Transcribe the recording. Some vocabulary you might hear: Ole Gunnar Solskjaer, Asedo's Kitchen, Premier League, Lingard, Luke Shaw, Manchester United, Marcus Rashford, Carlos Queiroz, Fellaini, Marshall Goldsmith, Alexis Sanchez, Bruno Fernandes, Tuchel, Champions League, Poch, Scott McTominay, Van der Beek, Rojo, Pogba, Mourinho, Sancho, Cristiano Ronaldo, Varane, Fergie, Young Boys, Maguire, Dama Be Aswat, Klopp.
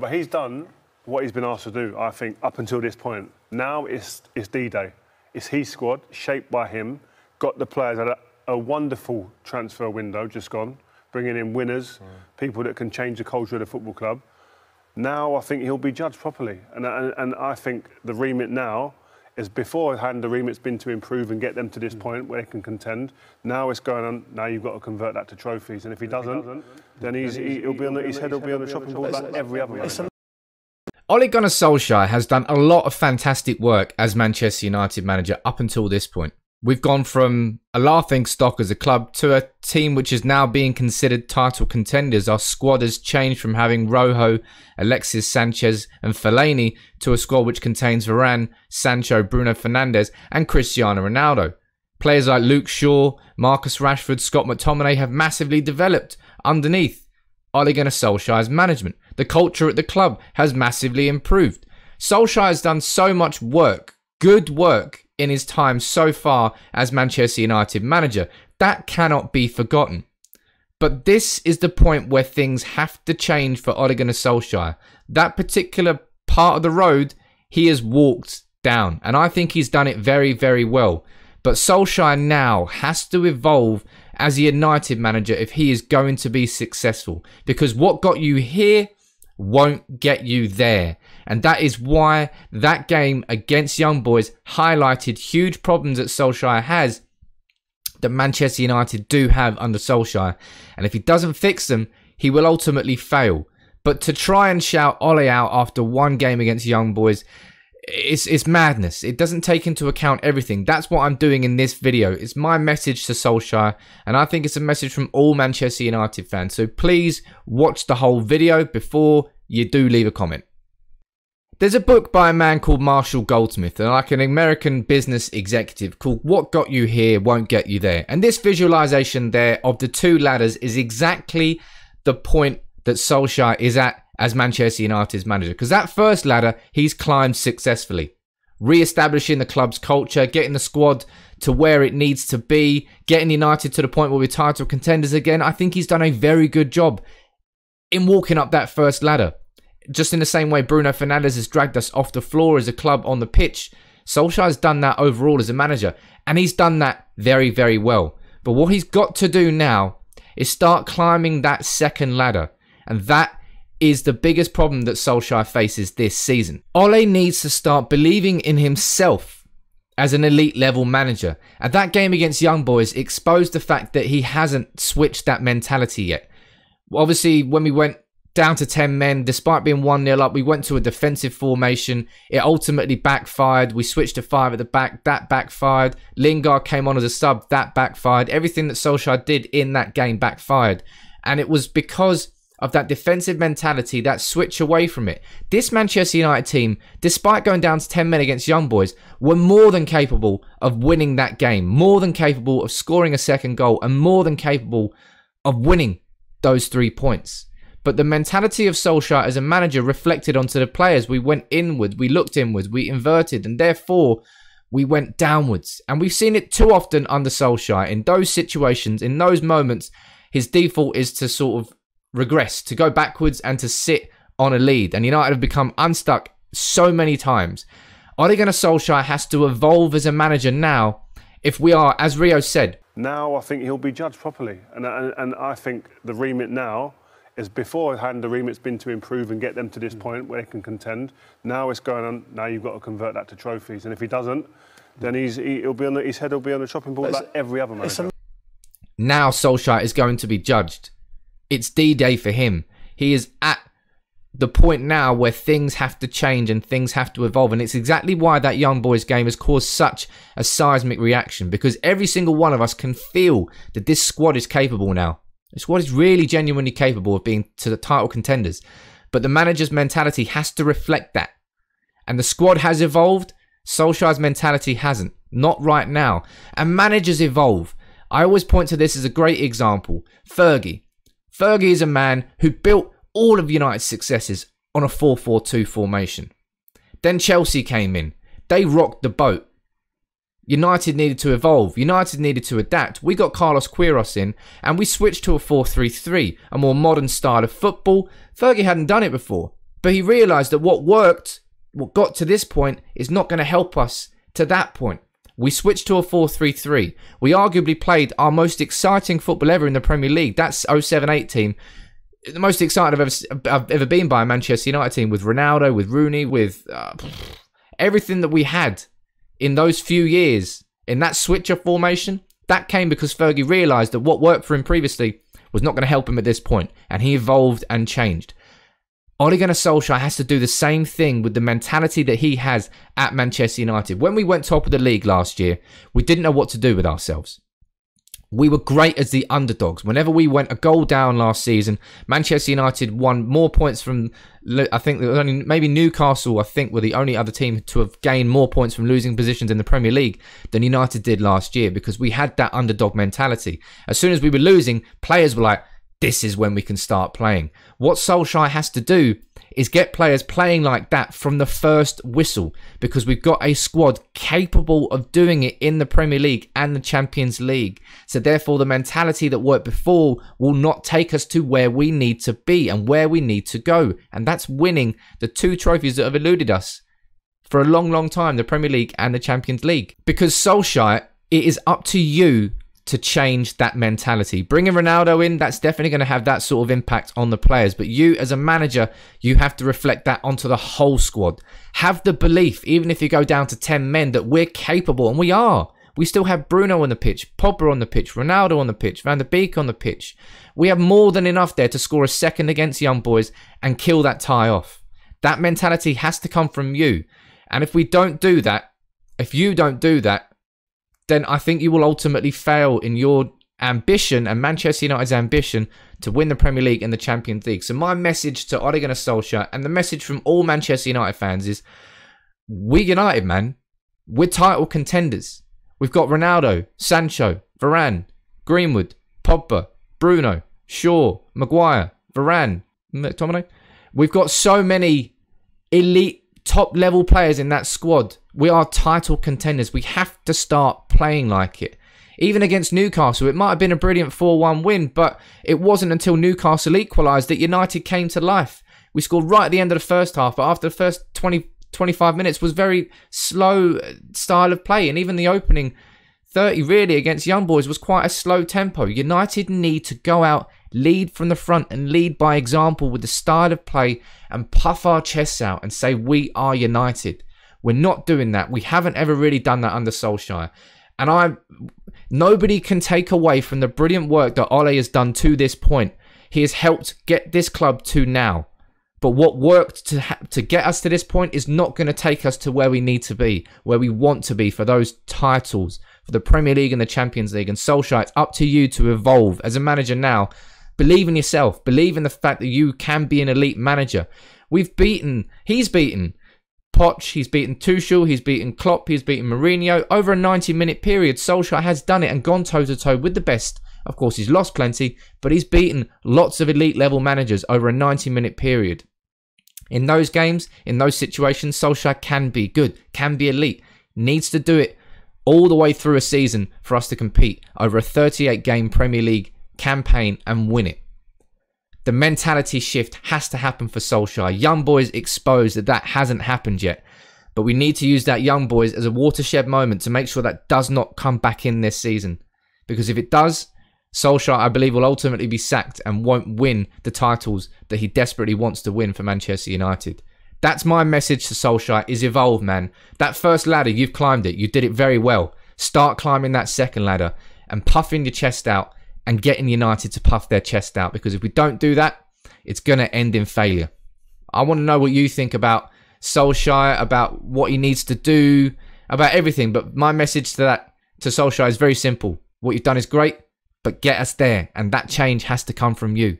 But he's done what he's been asked to do, I think, up until this point. Now it's D-Day. It's his squad, shaped by him, got the players at a wonderful transfer window just gone, bringing in winners, people that can change the culture of the football club. Now I think he'll be judged properly. And I think the remit now is beforehand, the remit's been to improve and get them to this point where they can contend. Now it's going on, now you've got to convert that to trophies. And if he doesn't, then his head will be on the chopping board like every other one. Ole Gunnar Solskjaer has done a lot of fantastic work as Manchester United manager up until this point. We've gone from a laughing stock as a club to a team which is now being considered title contenders. Our squad has changed from having Rojo, Alexis Sanchez and Fellaini to a squad which contains Varane, Sancho, Bruno Fernandes and Cristiano Ronaldo. Players like Luke Shaw, Marcus Rashford, Scott McTominay have massively developed underneath Ole Gunnar Solskjaer's management. The culture at the club has massively improved. Solskjaer has done so much work, good work, in his time so far as Manchester United manager. That cannot be forgotten. But this is the point where things have to change for Ole Gunnar Solskjaer. That particular part of the road he has walked down, and I think he's done it very, very well. But Solskjaer now has to evolve as a United manager if he is going to be successful, because what got you here won't get you there. And that is why that game against Young Boys highlighted huge problems that Solskjaer has, that Manchester United do have under Solskjaer. And if he doesn't fix them, he will ultimately fail. But to try and shout Ole out after one game against Young Boys, it's madness. It doesn't take into account everything. That's what I'm doing in this video. It's my message to Solskjaer, and I think it's a message from all Manchester United fans. So please watch the whole video before you do leave a comment. There's a book by a man called Marshall Goldsmith, and like an American business executive, called What Got You Here Won't Get You There. And this visualization there of the two ladders is exactly the point that Solskjaer is at as Manchester United's manager, because that first ladder he's climbed successfully, re-establishing the club's culture, getting the squad to where it needs to be, getting United to the point where we're title contenders again. I think he's done a very good job in walking up that first ladder. Just in the same way Bruno Fernandes has dragged us off the floor as a club on the pitch, Solskjaer's done that overall as a manager, and he's done that very, very well. But what he's got to do now is start climbing that second ladder, and that is the biggest problem that Solskjaer faces this season. Ole needs to start believing in himself as an elite level manager. And that game against Young Boys exposed the fact that he hasn't switched that mentality yet. Obviously, when we went down to 10 men, despite being 1-0 up, we went to a defensive formation. It ultimately backfired. We switched to 5 at the back. That backfired. Lingard came on as a sub. That backfired. Everything that Solskjaer did in that game backfired. And it was because of that defensive mentality, that switch away from it. This Manchester United team, despite going down to 10 men against Young Boys, were more than capable of winning that game, more than capable of scoring a second goal, and more than capable of winning those 3 points. But the mentality of Solskjaer as a manager reflected onto the players. We went inward, we looked inward, we inverted, and therefore we went downwards. And we've seen it too often under Solskjaer. In those situations, in those moments, his default is to sort of regress, to go backwards and to sit on a lead. And United have become unstuck so many times. Ole Gunnar Solskjaer has to evolve as a manager now if we are, as Rio said. Now I think he'll be judged properly. And I think the remit now is beforehand, the remit's been to improve and get them to this point where they can contend. Now it's going on, now you've got to convert that to trophies. And if he doesn't, then his head will be on the chopping board like every other manager. Now Solskjaer is going to be judged. It's D-Day for him. He is at the point now where things have to change and things have to evolve. And it's exactly why that Young Boys game has caused such a seismic reaction, because every single one of us can feel that this squad is capable now. This squad is really genuinely capable of being to the title contenders. But the manager's mentality has to reflect that. And the squad has evolved. Solskjaer's mentality hasn't. Not right now. And managers evolve. I always point to this as a great example. Fergie. Fergie is a man who built all of United's successes on a 4-4-2 formation. Then Chelsea came in. They rocked the boat. United needed to evolve. United needed to adapt. We got Carlos Queiroz in and we switched to a 4-3-3, a more modern style of football. Fergie hadn't done it before. But he realised that what worked, what got to this point, is not going to help us to that point. We switched to a 4-3-3. We arguably played our most exciting football ever in the Premier League. That's 07-08 team. The most exciting I've ever been by a Manchester United team, with Ronaldo, with Rooney, with everything that we had in those few years in that switcher formation. That came because Fergie realised that what worked for him previously was not going to help him at this point, and he evolved and changed. Ole Gunnar Solskjaer has to do the same thing with the mentality that he has at Manchester United. When we went top of the league last year, we didn't know what to do with ourselves. We were great as the underdogs. Whenever we went a goal down last season, Manchester United won more points from, I think, only maybe Newcastle, I think, were the only other team to have gained more points from losing positions in the Premier League than United did last year, because we had that underdog mentality. As soon as we were losing, players were like, this is when we can start playing. What Solskjaer has to do is get players playing like that from the first whistle, because we've got a squad capable of doing it in the Premier League and the Champions League. So therefore, the mentality that worked before will not take us to where we need to be and where we need to go. And that's winning the two trophies that have eluded us for a long, long time, the Premier League and the Champions League. Because Solskjaer, it is up to you to change that mentality. Bringing Ronaldo in, that's definitely going to have that sort of impact on the players. But you, as a manager, you have to reflect that onto the whole squad. Have the belief, even if you go down to 10 men, that we're capable, and we are. We still have Bruno on the pitch, Pogba on the pitch, Ronaldo on the pitch, Van der Beek on the pitch. We have more than enough there to score a second against Young Boys and kill that tie off. That mentality has to come from you. And if we don't do that, if you don't do that, then I think you will ultimately fail in your ambition and Manchester United's ambition to win the Premier League and the Champions League. So my message to Ole Gunnar Solskjaer and the message from all Manchester United fans is, we're United, man. We're title contenders. We've got Ronaldo, Sancho, Varane, Greenwood, Pogba, Bruno, Shaw, Maguire, Varane, McTominay. We've got so many elite, top-level players in that squad. We are title contenders. We have to start playing like it. Even against Newcastle, it might have been a brilliant 4-1 win, but it wasn't until Newcastle equalised that United came to life. We scored right at the end of the first half, but after the first 20-25 minutes was very slow style of play, and even the opening 30 really against Young Boys was quite a slow tempo. United need to go out, lead from the front, and lead by example with the style of play, and puff our chests out and say, we are United. We're not doing that. We haven't ever really done that under Solskjaer. And nobody can take away from the brilliant work that Ole has done to this point. He has helped get this club to now. But what worked to get us to this point is not going to take us to where we need to be, where we want to be for those titles, for the Premier League and the Champions League. And Solskjaer, it's up to you to evolve as a manager now. Believe in yourself. Believe in the fact that you can be an elite manager. He's beaten Poch, he's beaten Tuchel, he's beaten Klopp, he's beaten Mourinho. Over a 90-minute period, Solskjaer has done it and gone toe-to-toe with the best. Of course, he's lost plenty, but he's beaten lots of elite-level managers over a 90-minute period. In those games, in those situations, Solskjaer can be good, can be elite. Needs to do it all the way through a season for us to compete over a 38-game Premier League campaign and win it. The mentality shift has to happen for Solskjaer. Young Boys exposed that that hasn't happened yet. But we need to use that Young Boys as a watershed moment to make sure that does not come back in this season. Because if it does, Solskjaer, I believe, will ultimately be sacked and won't win the titles that he desperately wants to win for Manchester United. That's my message to Solskjaer, is evolve, man. That first ladder, you've climbed it. You did it very well. Start climbing that second ladder and puffing your chest out, and getting United to puff their chest out. Because if we don't do that, it's going to end in failure. I want to know what you think about Solskjaer, about what he needs to do, about everything. But my message to Solskjaer is very simple. What you've done is great, but get us there. And that change has to come from you.